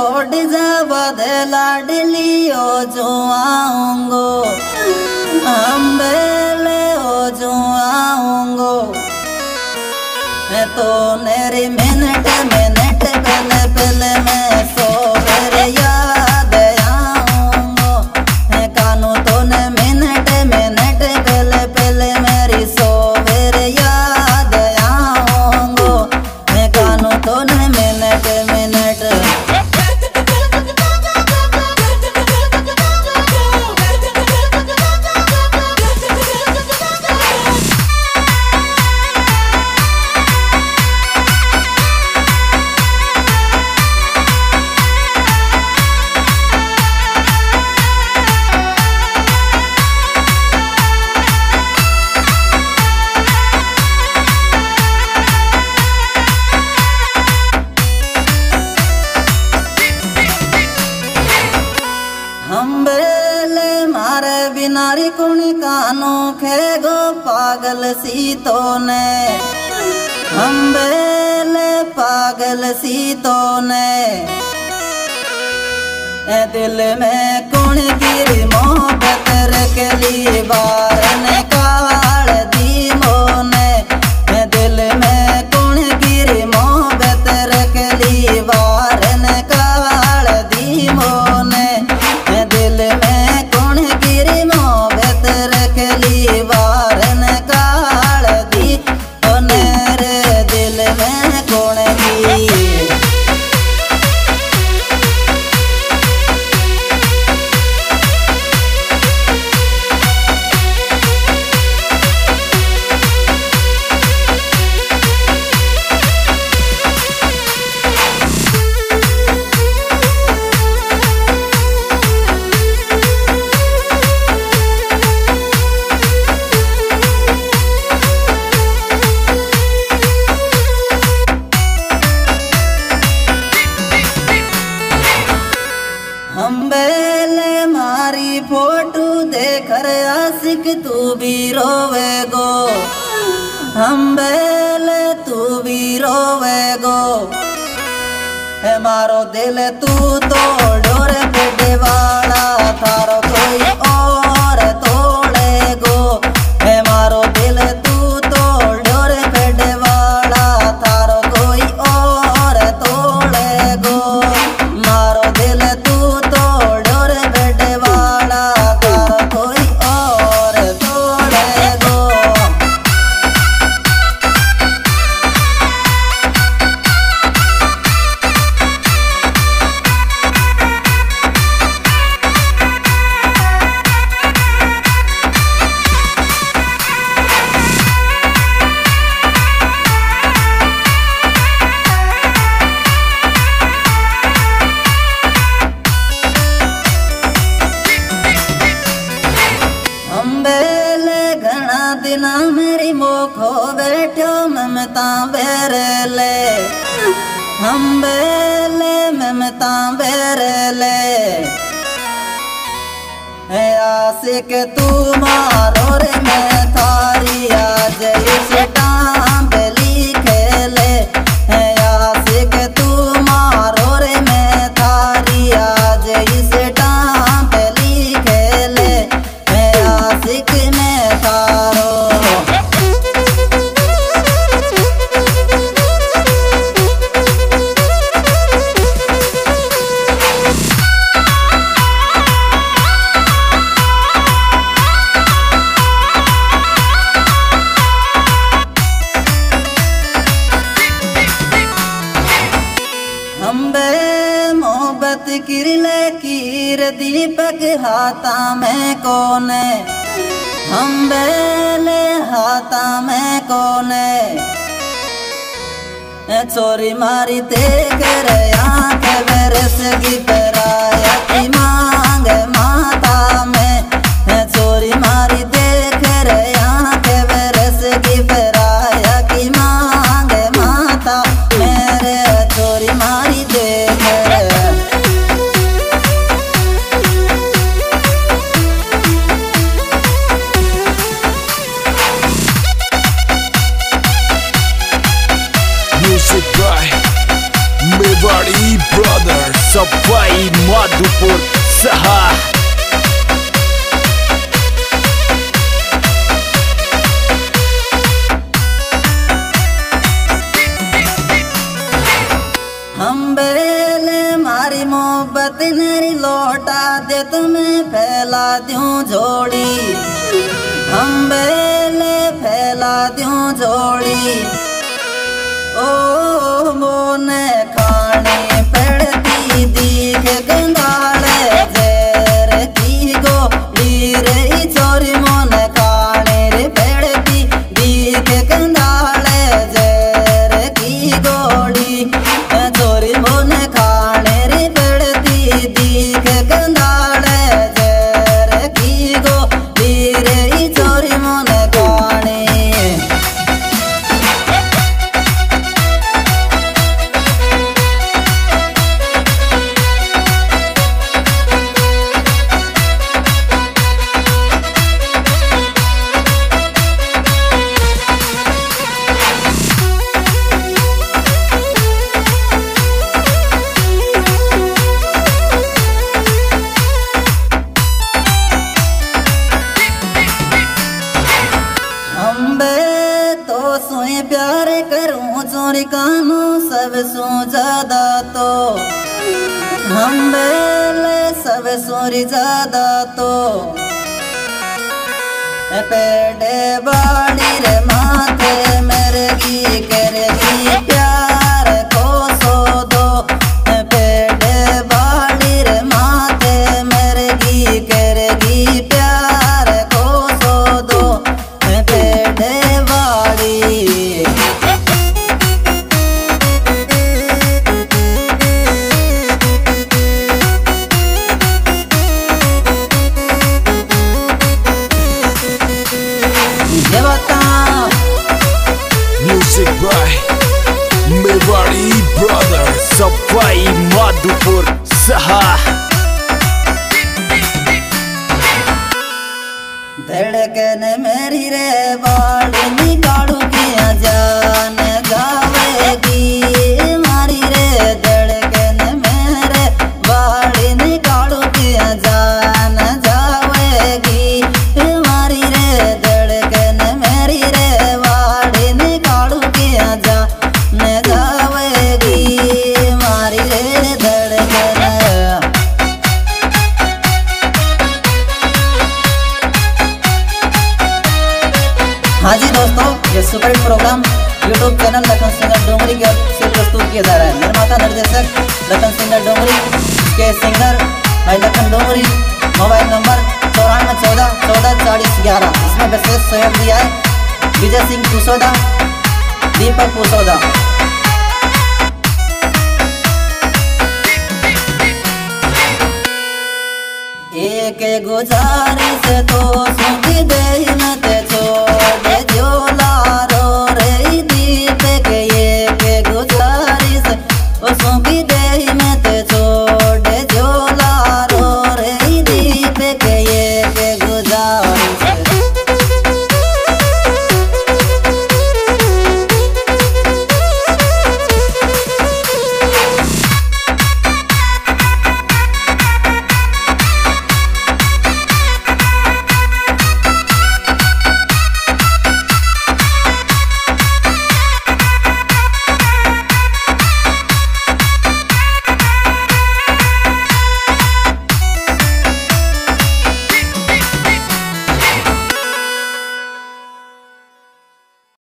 छोड़ जावा दे लाडली ओ जो आऊंगो अम्बेले ओ जो आऊंगो मैं तो मेरी मिनट मिनट पल पल में सो मेरे याद आऊंगो मैं कानू तो ने मिनट मिनट पल पल मेरी सो मेरे याद आऊंगो मैं कानू तो ने मिनट मिनट बिनारी कुण कानो खेगो पागल सी तो ने अम्बेले पागल सी तो ने ए दिल में कुण गिरी मोहब्बत रखली बार ने काल दी मोने ए दिल में कुण गिरी मोहब्बत रखली बार ने काल दी मोने ए दिल में अम्बेले मारी फोटू देखर आशिक तू भी रोवे गो अम्बेले तू भी रोवे गो है मारो दिल तू तो डोरे पे देवाड़ा थारो कोई और तोड़े गो है मारो दिल तू तो डोरे पे देवाड़ा थारो कोई और तोड़े गो मारो दिल तू दिना मेरी मोखो बैठो ममता बेरले अम्बेले ममता बेरले है आशिक तू मारो रे मैं थारी आज इस टांप लिखे ले है आशिक तू मारो रे मैं थारी आज इस टांप लिखे ले है आशिक मैं थारो किरले कीर दीपक हाथा में कोने अम्बेले हाथा में कोने चोरी मारी ते कर आंख बरस की पराया की मांग माता में चोरी मारी ते कर आंख बरस की पराया की मांग माता मेरे चोरी मारी ते Dungari brothers. सबाई माधुपुर शहर। नरी लौटा दे तुम्हें फैला दूं जोड़ी, अम्बेले फैला दूं जोड़ी। ओ मोने खाने पड़ती दीख गंधाले जैर की गो लीर ही चोरी। मोने खाने रे पड़ती दीख गंधाले जैर की गोली चोरी। मोने खाने रे दीख गंधाले जैर की गो लीर ही चोरी। मोने खाने प्यार करूं चोरी कानू सब सो ज्यादा तो, हम बेले सब सोरी ज्यादा तो। पेड़े बाड़ी रे माथे मरगी करगी प्यार को सो दो। पेड़े बाड़ी रे माथे मरगी करगी प्यार को सो दो। पेड़े बाड़ी मेवाड़ी ब्रदर सफाई माधुपुर सहा। धड़कन मेरी रे बाड़ी निकालू की जान गावेगी मारी रे। धड़कन मेरे बाड़ी निकालू की जान जावेगी मारी रे। धड़कन मेरी रे बाड़ी निकालू की जान हाँ जी दोस्तों, ये super hit programme YouTube channel Lakhan singer Dongri के से प्रस्तुत किया जा रहा है। निर्माता निर्देशक लखन सिंगर डोंगरी के सिंगर भाई लखन डोंगरी। Mobile number 94 14 14 40 11। इसमें विशेष सहयोग दिया है विजय सिंह कुशोदा, दीपक कुशोदा। एक गुजारिश तो सुन दे।